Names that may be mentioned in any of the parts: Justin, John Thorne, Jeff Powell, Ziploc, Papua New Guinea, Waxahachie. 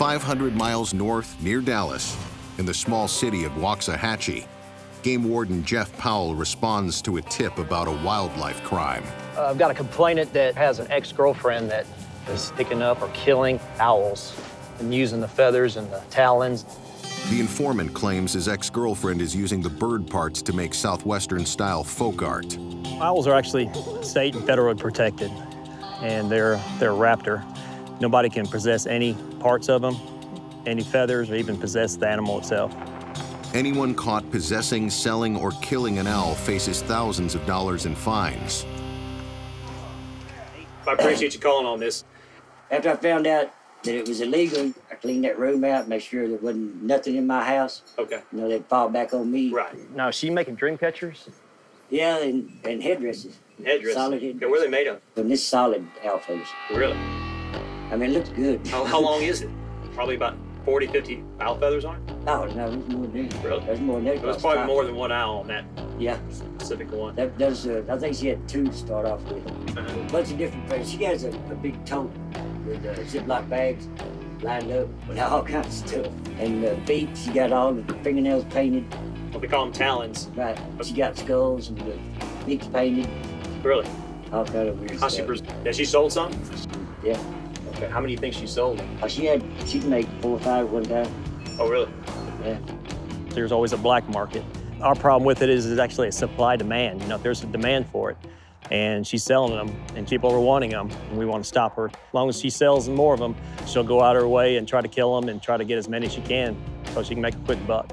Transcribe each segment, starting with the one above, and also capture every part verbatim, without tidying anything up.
five hundred miles north near Dallas, in the small city of Waxahachie, Game Warden Jeff Powell responds to a tip about a wildlife crime. Uh, I've got a complainant that has an ex-girlfriend that is picking up or killing owls and using the feathers and the talons. The informant claims his ex-girlfriend is using the bird parts to make Southwestern-style folk art. Owls are actually state and federally protected, and they're, they're a raptor. Nobody can possess any parts of them, any feathers, or even possess the animal itself. Anyone caught possessing, selling, or killing an owl faces thousands of dollars in fines. I appreciate you calling on this. After I found out that it was illegal, I cleaned that room out, make sure there wasn't nothing in my house. Okay. You know, they'd fall back on me. Right. Now, is she making dream catchers? Yeah, and, and headdresses. And headdresses. Solid headdresses. Yeah, where are they made of? From this solid owl feathers. Really? I mean, it looks good. How, how long is it? Probably about forty, fifty owl feathers on it? Oh, no, there's more than that. Really? There's more than that. There's probably more than one owl on that yeah. specific one. That, there's, uh, I think she had two to start off with. Uh-huh. A bunch of different things. She has a, a big tote with uh, Ziploc bags lined up with all kinds of stuff. And uh, feet, she got all the fingernails painted. Well, we call them talons. Right. She got skulls and the beaks painted. Really? All kind of weird How stuff. She yeah, she sold some? Yeah. Okay. How many do you think she sold? Oh, she had, she'd make four or five one time. Oh, really? Yeah. There's always a black market. Our problem with it is it's actually a supply-demand. You know, there's a demand for it, and she's selling them, and people are wanting them, and we want to stop her. As long as she sells more of them, she'll go out her way and try to kill them and try to get as many as she can so she can make a quick buck.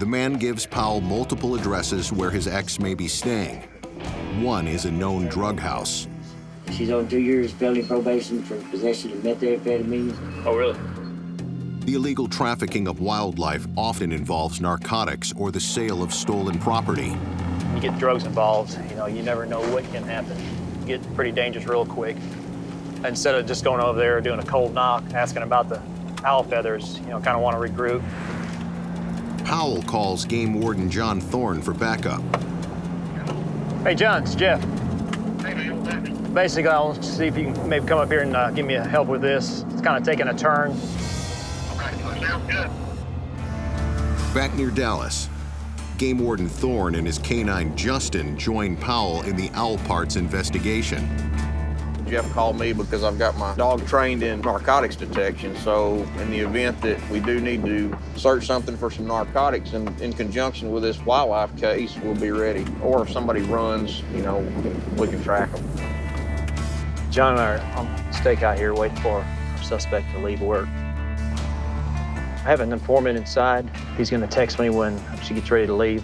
The man gives Powell multiple addresses where his ex may be staying. One is a known drug house. She's on two years felony probation for possession of methamphetamines. Oh, really? The illegal trafficking of wildlife often involves narcotics or the sale of stolen property. When you get drugs involved, you know, you never know what can happen. You get pretty dangerous real quick. Instead of just going over there doing a cold knock, asking about the owl feathers, you know, kind of want to regroup. Powell calls Game Warden John Thorne for backup. Hey, John, it's Jeff. Hey, man, what's happening? Basically, I want to see if you can maybe come up here and uh, give me help with this. It's kind of taking a turn. Okay, well, sounds good. Back near Dallas, Game Warden Thorne and his canine Justin join Powell in the owl parts investigation. Jeff called me because I've got my dog trained in narcotics detection, so in the event that we do need to search something for some narcotics in, in conjunction with this wildlife case, we'll be ready. Or if somebody runs, you know, we can, we can track them. John and I are on stake out here waiting for our suspect to leave work. I have an informant inside. He's gonna text me when she gets ready to leave.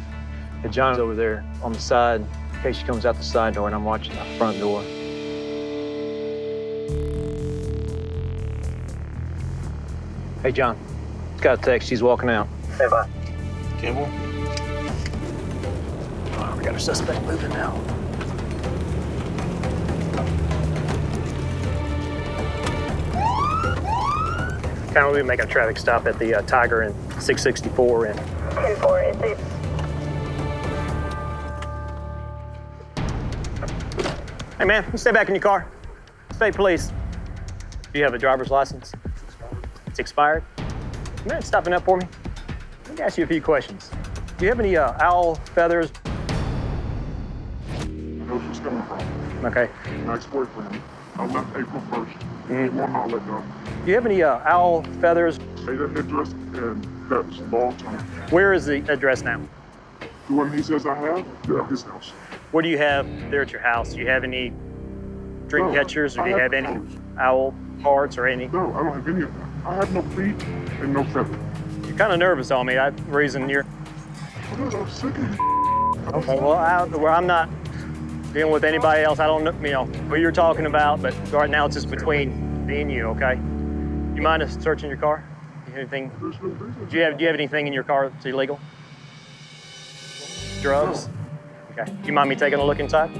But John's over there on the side in case she comes out the side door and I'm watching the front door. Hey, John, got a text. She's walking out. Hey, bye. Kimball? Oh, we got our suspect moving now. We'll be making a traffic stop at the uh, Tiger in six sixty-four and ten four eight six. Hey man, you stay back in your car. State police. Do you have a driver's license? It's expired. You mind stopping up for me? Let me ask you a few questions. Do you have any uh, owl feathers? I know she's coming from. Okay. Nice boyfriend. I left April first. Mm-hmm. He will not let go. Do you have any uh, owl feathers? Hey, that address, and that's long time. Where is the address now? The one he says I have? Yeah, his house. What do you have there at your house? Do you have any dream no, catchers, or do I you have, have any owl parts or any? No, I don't have any of that. I have no feet and no feathers. You're kind of nervous on me. I reason you're. I'm, I'm sick of okay, well, I, well, I'm not. Dealing with anybody else, I don't know, you know, who you're talking about, but right now it's just between me and you, okay? You mind us searching your car? Anything? Do you have Do you have anything in your car that's illegal? Drugs? Okay. Do you mind me taking a look inside?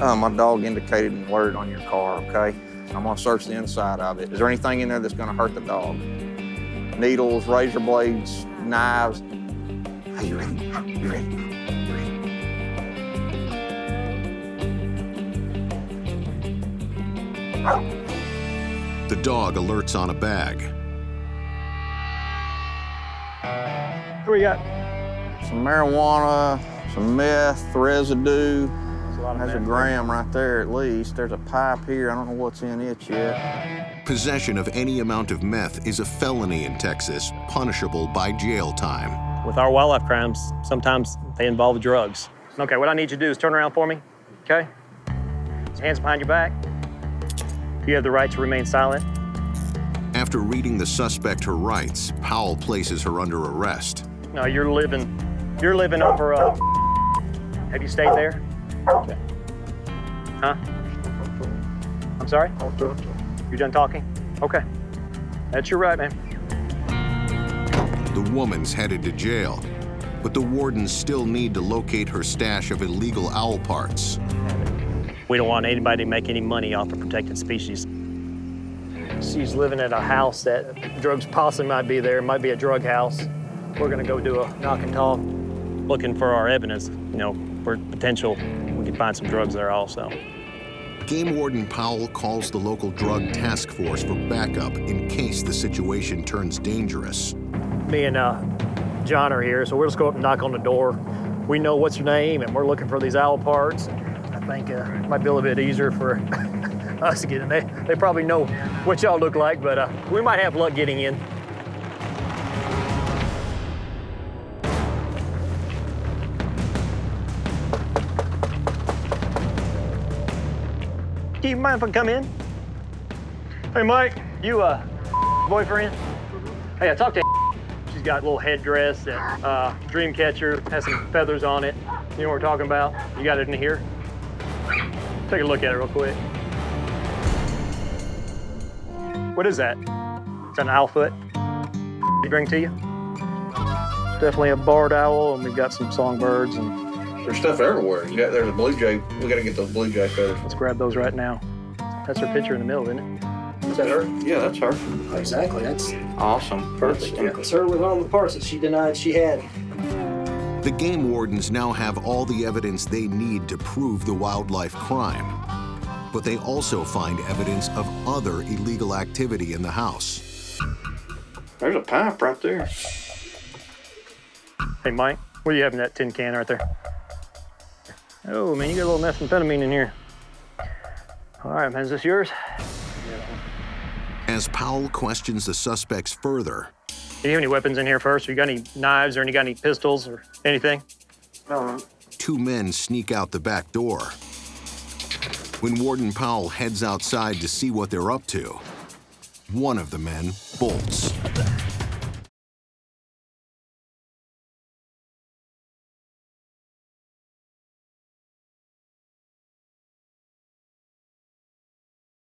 Uh, my dog indicated an alert on your car, okay? I'm gonna search the inside of it. Is there anything in there that's gonna hurt the dog? Needles, razor blades, knives. Are you ready? Are you ready? Are you ready? The dog alerts on a bag. What do we got? Some marijuana, some meth residue. That's a, lot of That's a gram right there at least. There's a pipe here. I don't know what's in it yet. Possession of any amount of meth is a felony in Texas, punishable by jail time. With our wildlife crimes, sometimes they involve drugs. Okay, what I need you to do is turn around for me, okay? Hands behind your back. You have the right to remain silent. After reading the suspect her rights, Powell places her under arrest. No, you're living, you're living over a... Have you stayed there? Okay. Huh? I'm sorry? You're done talking? Okay. That's your right, man. The woman's headed to jail, but the wardens still need to locate her stash of illegal owl parts. We don't want anybody to make any money off of protected species. She's living at a house that drugs possibly might be there. It might be a drug house. We're going to go do a knock and talk. Looking for our evidence, you know, for potential, we could find some drugs there also. Game Warden Powell calls the local drug task force for backup in case the situation turns dangerous. Me and uh, John are here, so we'll just go up and knock on the door. We know what's your name, and we're looking for these owl parts. I think uh, it might be a little bit easier for us to get in there. They probably know what y'all look like, but uh, we might have luck getting in. Do you mind if I come in? Hey, Mike, you a uh, boyfriend? Hey, I talked to She's got a little headdress and uh, dream catcher, has some feathers on it. You know what we're talking about? You got it in here? Take a look at it real quick. What is that? It's an owl foot. Did you bring it to you? Definitely a barred owl, and we've got some songbirds. And there's stuff everywhere. You got, there's a blue jay. We got to get those blue jay feathers. Let's grab those right now. That's her picture in the middle, isn't it? Is that her? Yeah, that's her. Exactly. That's awesome. Perfect. Yeah. It's her with all the parts that she denied she had. The game wardens now have all the evidence they need to prove the wildlife crime. But they also find evidence of other illegal activity in the house. There's a pipe right there. Hey, Mike, what do you have in that tin can right there? Oh, man, you got a little methamphetamine in here. All right, man, is this yours? As Powell questions the suspects further. Do you have any weapons in here first? Or you got any knives or you got any pistols or anything? No. Two men sneak out the back door. When Warden Powell heads outside to see what they're up to, one of the men bolts.